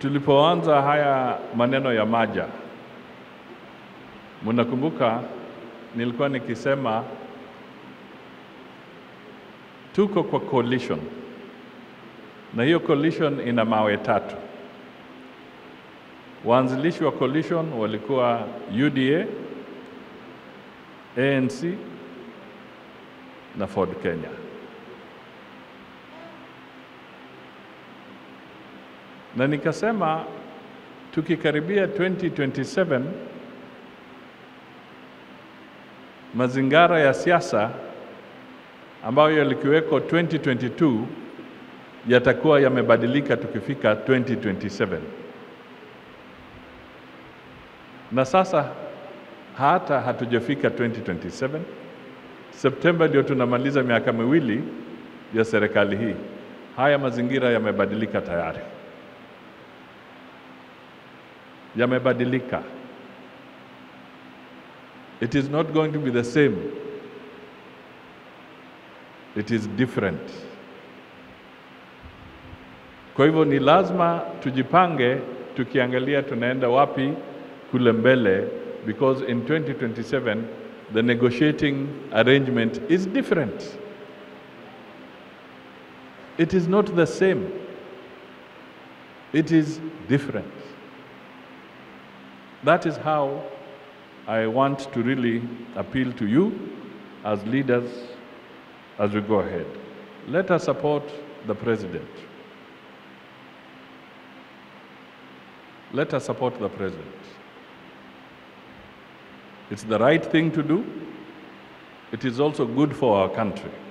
Tulipoanza haya maneno ya maja, mnakumbuka nilikuwa nikisema tuko kwa coalition, na hiyo coalition ina mawe tatu. Waanzilishi wa coalition walikuwa UDA, ANC na Ford Kenya. Na nikasema tukikaribia 2027 mazingara ya siasa ambayo yalikuweko 2022 yatakuwa yamebadilika tukifika 2027. Na sasa hata hatujafika 2027. September ndio tunamaliza miaka miwili ya serikali hii. Haya mazingira yamebadilika tayari. Yamebadilika. It is not going to be the same. It is different. Kwa hivyo ni lazima tujipange tukiangalia tunaenda wapi kule mbele, because in 2027 the negotiating arrangement is different. It is not the same. It is different. That is how I want to really appeal to you as leaders as we go ahead. Let us support the President. Let us support the President. It's the right thing to do. It is also good for our country.